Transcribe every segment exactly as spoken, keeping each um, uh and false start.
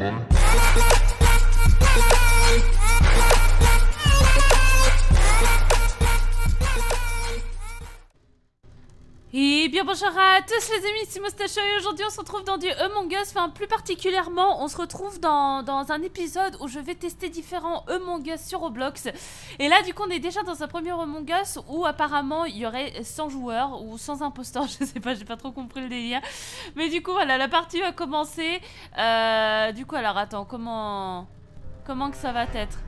monde. Et bien bonjour à tous les amis, c'est Moustacheux et aujourd'hui on se retrouve dans du Among Us, enfin plus particulièrement on se retrouve dans, dans un épisode où je vais tester différents Among Us sur Roblox. Et là du coup on est déjà dans un premier Among Us où apparemment il y aurait cent joueurs ou cent imposteurs, je sais pas, j'ai pas trop compris le délire. Mais du coup voilà, la partie va commencer. Euh, du coup alors attends, comment, comment que ça va être?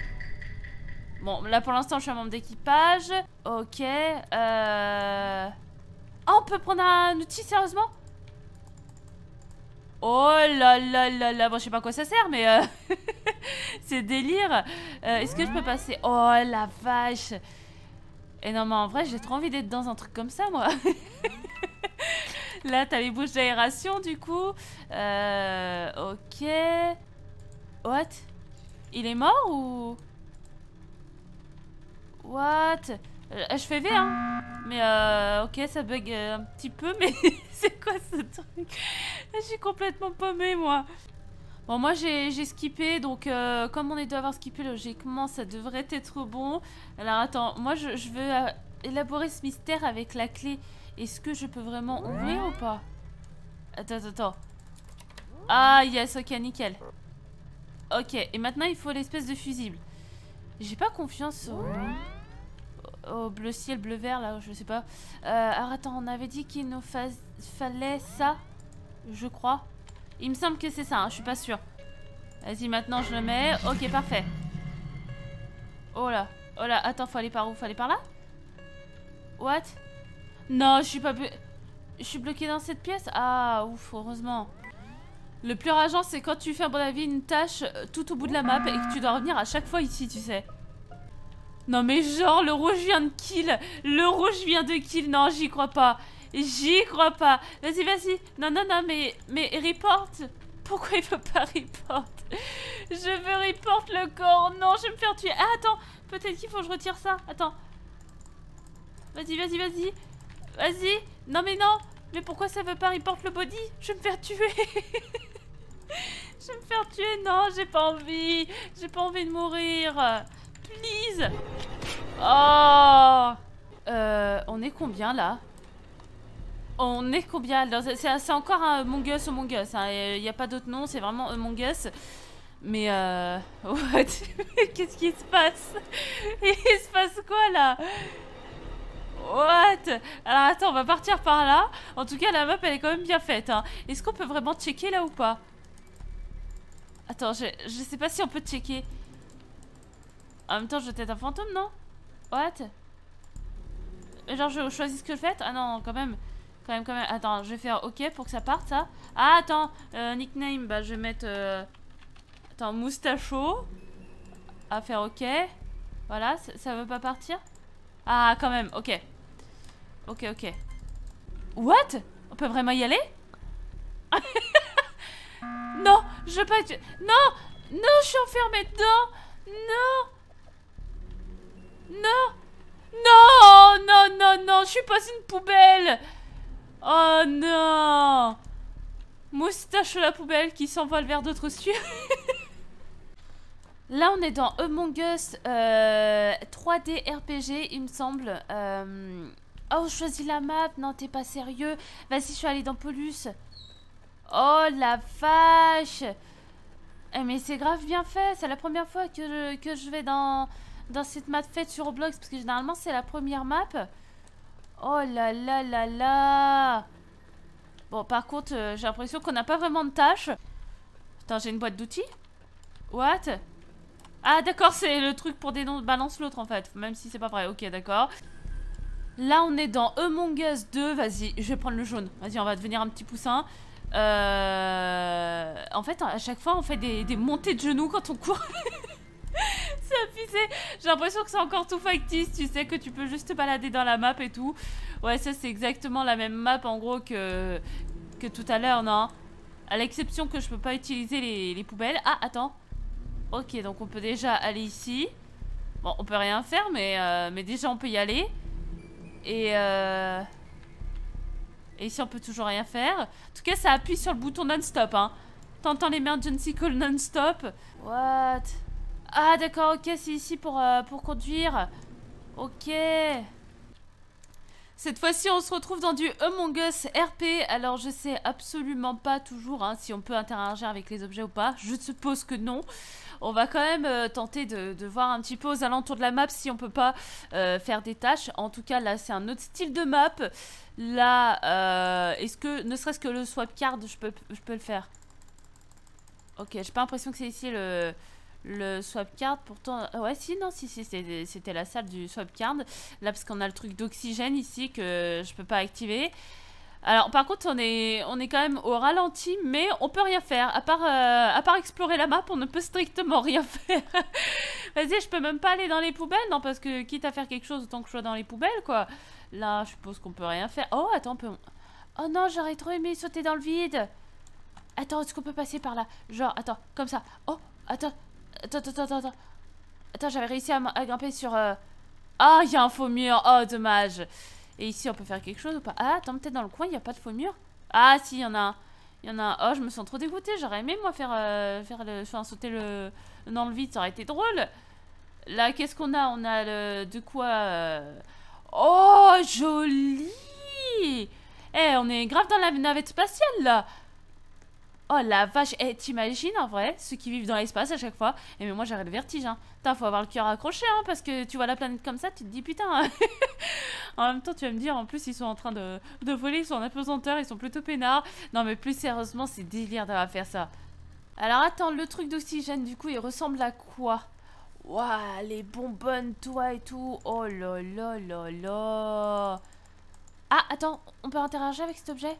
Bon là pour l'instant je suis un membre d'équipage, ok. Euh... Oh, on peut prendre un outil, sérieusement? Oh là là là là. Bon, je sais pas à quoi ça sert, mais... Euh... c'est délire. Euh, Est-ce que je peux passer? Oh, la vache. Et non, mais en vrai, j'ai trop envie d'être dans un truc comme ça, moi. Là, t'as les bouches d'aération, du coup. Euh... Ok. What? Il est mort, ou... What? Je fais V, hein. Mais euh, ok, ça bug euh, un petit peu, mais c'est quoi ce truc? Je suis complètement paumée, moi. Bon, moi, j'ai skippé, donc euh, comme on est dû avoir skippé, logiquement, ça devrait être bon. Alors, attends, moi, je, je veux euh, élaborer ce mystère avec la clé. Est-ce que je peux vraiment ouvrir ou pas? Attends, attends, attends. Ah, yes, ok, nickel. Ok, et maintenant, il faut l'espèce de fusible. J'ai pas confiance au... au bleu ciel, bleu vert, là, je sais pas. Euh, alors attends, on avait dit qu'il nous fa fallait ça, je crois. Il me semble que c'est ça, hein, je suis pas sûre. Vas-y, maintenant je le mets. Ok, parfait. Oh là, oh là, attends, faut aller par où? Faut aller par là? What? Non, je suis pas... Je suis bloquée dans cette pièce? Ah, ouf, heureusement. Le plus rageant, c'est quand tu fais, à mon avis, une tâche tout au bout de la map et que tu dois revenir à chaque fois ici, tu sais. Non mais genre le rouge vient de kill. Le rouge vient de kill. Non, j'y crois pas. J'y crois pas. Vas-y, vas-y. Non, non, non, mais, mais report. Pourquoi il veut pas report? Je veux report le corps. Non, je vais me faire tuer. Ah, attends. Peut-être qu'il faut que je retire ça. Attends. Vas-y, vas-y, vas-y. Vas-y. Non mais non. Mais pourquoi ça veut pas report le body? Je vais me faire tuer. Je vais me faire tuer. Non, j'ai pas envie. J'ai pas envie de mourir. Please. Oh euh, on est combien là? On est combien? C'est encore un Among Us, Among Us. Il n'y a pas d'autre nom, c'est vraiment Among Us. Mais euh... what? Qu'est-ce qui se passe? Il se passe quoi là? What? Alors attends, on va partir par là. En tout cas, la map elle est quand même bien faite. Hein. Est-ce qu'on peut vraiment checker là ou pas? Attends, je, je sais pas si on peut checker. En même temps, je vais être un fantôme, non? What? Genre, je choisis ce que je fais? Ah non, quand même. Quand même, quand même. Attends, je vais faire OK pour que ça parte, ça. Ah, attends. Euh, nickname, bah, je vais mettre... Euh... Attends, Mustacho. À faire OK. Voilà, ça, ça veut pas partir? Ah, quand même, OK. OK, OK. What? On peut vraiment y aller? Non, je veux pas être... Non! Non, je suis enfermée dedans! Non! Non! Non! Non, non, non! Je suis pas une poubelle! Oh non! Moustache la poubelle qui s'envole vers d'autres cieux! Là, on est dans Among Us euh, trois D R P G, il me semble. Euh... Oh, je choisis la map! Non, t'es pas sérieux! Vas-y, je suis allée dans Polus! Oh la vache! Mais c'est grave bien fait, c'est la première fois que je, que je vais dans, dans cette map faite sur Roblox, parce que généralement c'est la première map. Oh là là là là. Bon par contre euh, j'ai l'impression qu'on n'a pas vraiment de tâches. Attends, j'ai une boîte d'outils. What? Ah d'accord, c'est le truc pour des noms, balance l'autre en fait, même si c'est pas vrai, ok d'accord. Là on est dans Among Us deux, vas-y je vais prendre le jaune, vas-y on va devenir un petit poussin. Euh... En fait, à chaque fois, on fait des, des montées de genoux quand on court. C'est abusé. J'ai l'impression que c'est encore tout factice, tu sais, que tu peux juste te balader dans la map et tout. Ouais, ça, c'est exactement la même map, en gros, que, que tout à l'heure, non? À l'exception que je peux pas utiliser les, les poubelles. Ah, attends. Ok, donc on peut déjà aller ici. Bon, on peut rien faire, mais, euh, mais déjà, on peut y aller. Et... Euh... Et ici on peut toujours rien faire. En tout cas ça appuie sur le bouton non-stop hein. T'entends l'emergency call non-stop. What? Ah d'accord, ok, c'est ici pour, euh, pour conduire. Ok. Cette fois-ci, on se retrouve dans du Among Us R P. Alors, je sais absolument pas toujours hein, si on peut interagir avec les objets ou pas. Je suppose que non. On va quand même euh, tenter de, de voir un petit peu aux alentours de la map si on peut pas euh, faire des tâches. En tout cas, là, c'est un autre style de map. Là, euh, est-ce que, ne serait-ce que le swap card, je peux, je peux le faire. Ok, j'ai pas l'impression que c'est ici le... Le swap card, pourtant... Ouais, si, non, si, si c'était la salle du swap card. Là, parce qu'on a le truc d'oxygène ici que je peux pas activer. Alors, par contre, on est, on est quand même au ralenti, mais on peut rien faire. À part, euh, à part explorer la map, on ne peut strictement rien faire. Vas-y, je peux même pas aller dans les poubelles, non, parce que quitte à faire quelque chose, autant que je sois dans les poubelles, quoi. Là, je suppose qu'on peut rien faire. Oh, attends, on peut... Oh non, j'aurais trop aimé sauter dans le vide. Attends, est-ce qu'on peut passer par là? Genre, attends, comme ça. Oh, attends... Attends, attends, attends, attends. Attends, j'avais réussi à, à grimper sur... Euh... Ah, il y a un faux mur. Oh, dommage. Et ici, on peut faire quelque chose ou pas? Ah, attends, peut-être dans le coin, il n'y a pas de faux mur. Ah, si, il y en a un. Il y en a un. Oh, je me sens trop dégoûtée. J'aurais aimé, moi, faire, euh, faire le... Enfin, sauter le... dans le vide. Ça aurait été drôle. Là, qu'est-ce qu'on a? On a le... de quoi... Euh... Oh, joli. Eh, hey, on est grave dans la navette spatiale, là. Oh la vache, eh, t'imagines en vrai, ceux qui vivent dans l'espace à chaque fois. Et eh, mais moi j'aurais le vertige, hein. Putain, faut avoir le cœur accroché, hein, parce que tu vois la planète comme ça, tu te dis putain. Hein. En même temps, tu vas me dire, en plus ils sont en train de, de voler, ils sont en apesanteur, ils sont plutôt peinards. Non mais plus sérieusement, c'est délire d'avoir fait ça. Alors attends, le truc d'oxygène, du coup, il ressemble à quoi? Waouh, les bonbonnes, toi et tout. Oh là là là là. Ah, attends, on peut interagir avec cet objet?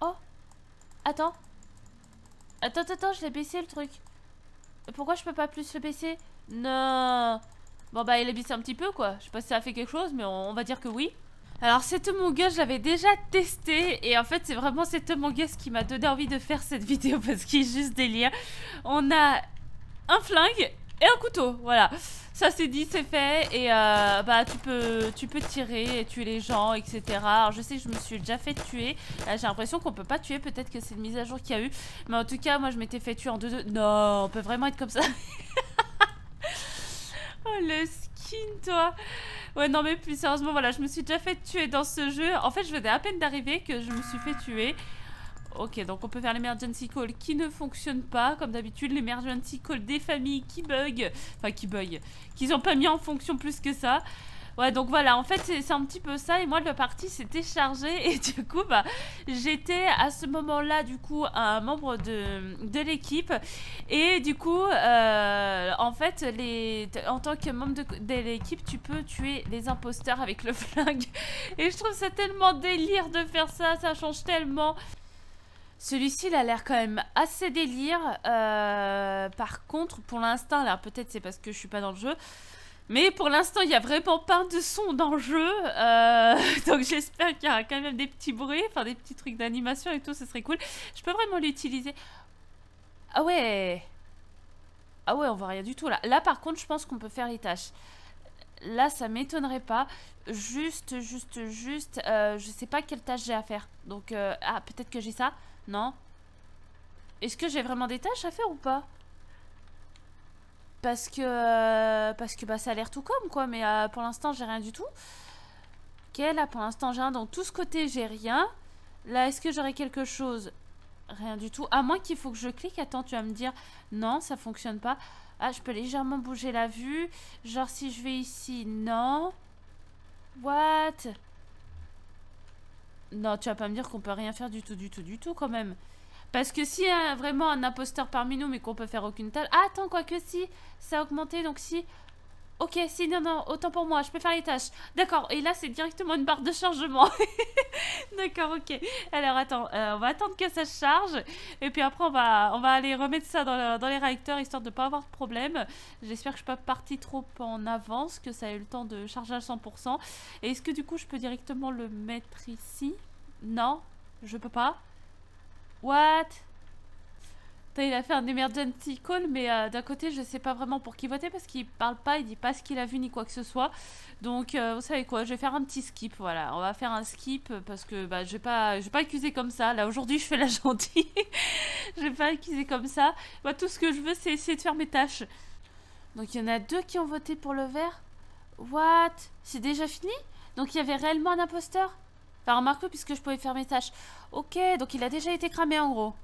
Oh. Attends. Attends, attends, je l'ai baissé le truc. Pourquoi je peux pas plus le baisser? Non. Bon bah il a baissé un petit peu quoi. Je sais pas si ça a fait quelque chose mais on va dire que oui. Alors cet Among Us, je l'avais déjà testé et en fait c'est vraiment cet Among Us qui m'a donné envie de faire cette vidéo parce qu'il est juste délire. On a un flingue et un couteau, voilà. Ça c'est dit, c'est fait et euh, bah tu peux, tu peux tirer et tuer les gens, et cetera. Alors je sais que je me suis déjà fait tuer. J'ai l'impression qu'on peut pas tuer, peut-être que c'est une mise à jour qu'il y a eu. Mais en tout cas, moi je m'étais fait tuer en deux deux. Non, on peut vraiment être comme ça. Oh le skin toi. Ouais non mais plus sérieusement, voilà, je me suis déjà fait tuer dans ce jeu. En fait, je venais à peine d'arriver que je me suis fait tuer. Ok, donc on peut faire l'emergency call qui ne fonctionne pas, comme d'habitude, l'emergency call des familles qui bug, enfin qui bug, qu'ils ont pas mis en fonction plus que ça. Ouais, donc voilà, en fait, c'est un petit peu ça, et moi, la partie s'était chargée, et du coup, bah, j'étais à ce moment-là, du coup, un membre de, de l'équipe, et du coup, euh, en fait, les, en tant que membre de, de l'équipe, tu peux tuer les imposteurs avec le flingue, et je trouve ça tellement délire de faire ça, ça change tellement... Celui-ci, il a l'air quand même assez délire. Euh, par contre, pour l'instant, alors peut-être c'est parce que je suis pas dans le jeu, mais pour l'instant, il n'y a vraiment pas de son dans le jeu. Euh, donc j'espère qu'il y aura quand même des petits bruits, enfin des petits trucs d'animation et tout, ce serait cool. Je peux vraiment l'utiliser. Ah ouais. Ah ouais, on voit rien du tout là. Là, par contre, je pense qu'on peut faire les tâches. Là, ça m'étonnerait pas. Juste, juste, juste. Euh, je sais pas quelle tâche j'ai à faire. Donc, euh, ah, peut-être que j'ai ça. Non. Est-ce que j'ai vraiment des tâches à faire ou pas? Parce que... Euh, parce que bah, ça a l'air tout comme, quoi. Mais euh, pour l'instant, j'ai rien du tout. Ok, là, pour l'instant, j'ai rien. Donc, tout ce côté, j'ai rien. Là, est-ce que j'aurais quelque chose? Rien du tout. À moins qu'il faut que je clique. Attends, tu vas me dire... Non, ça fonctionne pas. Ah, je peux légèrement bouger la vue. Genre, si je vais ici... Non. What? Non, tu vas pas me dire qu'on peut rien faire du tout, du tout, du tout, quand même. Parce que s'il y a vraiment un imposteur parmi nous, mais qu'on peut faire aucune tâche... Ah, attends, quoi que si, ça a augmenté, donc si... Ok, si, non, non, autant pour moi, je peux faire les tâches. D'accord, et là, c'est directement une barre de chargement. D'accord, ok. Alors, attends, euh, on va attendre que ça se charge. Et puis après, on va, on va aller remettre ça dans, le, dans les réacteurs, histoire de ne pas avoir de problème. J'espère que je ne suis pas partie trop en avance, que ça ait eu le temps de charger à cent pour cent. Et est-ce que, du coup, je peux directement le mettre ici? Non, je peux pas. What? Il a fait un emergency call, mais euh, d'un côté, je sais pas vraiment pour qui voter parce qu'il parle pas, il dit pas ce qu'il a vu ni quoi que ce soit. Donc, euh, vous savez quoi, je vais faire un petit skip. Voilà, on va faire un skip parce que bah, je vais pas, je vais pas accuser comme ça. Là, aujourd'hui, je fais la gentille. Je vais voulais pas qu'ils aient comme ça. Moi, tout ce que je veux, c'est essayer de faire mes tâches. Donc, il y en a deux qui ont voté pour le vert. What? C'est déjà fini? Donc, il y avait réellement un imposteur? Enfin, remarque-le, puisque je pouvais faire mes tâches. Ok, donc il a déjà été cramé, en gros.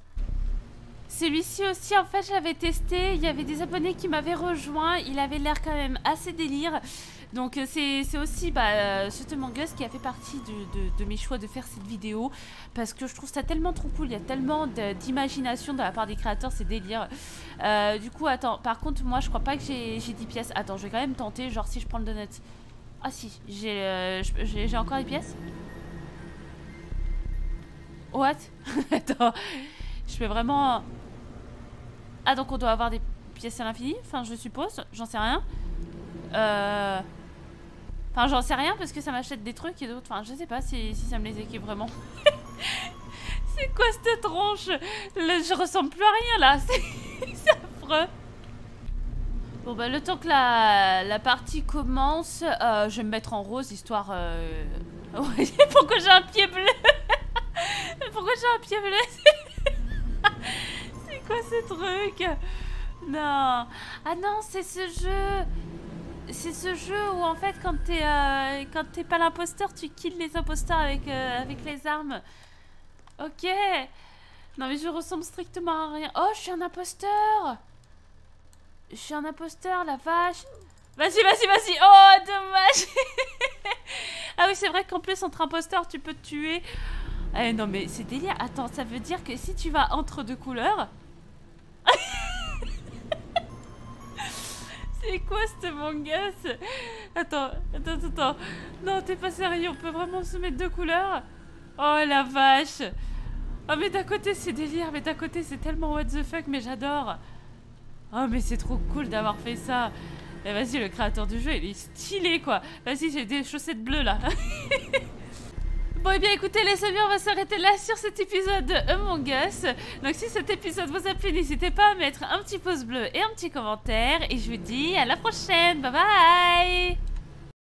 Celui-ci aussi, en fait, je l'avais testé. Il y avait des abonnés qui m'avaient rejoint. Il avait l'air quand même assez délire. Donc, c'est aussi bah, ce Among Us qui a fait partie de, de, de mes choix de faire cette vidéo. Parce que je trouve ça tellement trop cool. Il y a tellement d'imagination de la part des créateurs. C'est délire. Euh, du coup, attends. Par contre, moi, je crois pas que j'ai dix pièces. Attends, je vais quand même tenter. Genre, si je prends le donut. Ah, si. J'ai euh, j'ai encore des pièces. What? Attends. Je fais vraiment... Ah, donc on doit avoir des pièces à l'infini. Enfin, je suppose. J'en sais rien. Euh... Enfin, j'en sais rien parce que ça m'achète des trucs et d'autres. Enfin, je sais pas si, si ça me les équipe vraiment. C'est quoi cette tronche? Le... Je ressemble plus à rien, là. C'est affreux. Bon, bah, le temps que la, la partie commence, euh, je vais me mettre en rose, histoire... Euh... Pourquoi j'ai un pied bleu? Pourquoi j'ai un pied bleu? C'est quoi ce truc? Non. Ah non, c'est ce jeu. C'est ce jeu où en fait quand t'es euh, quand t'es pas l'imposteur, tu kills les imposteurs avec, euh, avec les armes. Ok. Non mais je ressemble strictement à rien. Oh, je suis un imposteur. Je suis un imposteur, la vache. Vas-y, vas-y, vas-y. Oh, dommage. Ah oui, c'est vrai qu'en plus entre imposteurs, tu peux te tuer. Eh non mais c'est délire. Attends, ça veut dire que si tu vas entre deux couleurs... C'est quoi ce manga? Attends, attends, attends. Non, t'es pas sérieux, on peut vraiment se mettre deux couleurs? Oh la vache. Oh mais d'un côté c'est délire, mais d'un côté c'est tellement what the fuck, mais j'adore. Oh mais c'est trop cool d'avoir fait ça. Eh vas-y, le créateur du jeu, il est stylé quoi. Vas-y, j'ai des chaussettes bleues là. Bon, et eh bien écoutez les amis, on va s'arrêter là sur cet épisode de Among Us. Donc si cet épisode vous a plu, n'hésitez pas à mettre un petit pouce bleu et un petit commentaire. Et je vous dis à la prochaine, bye bye.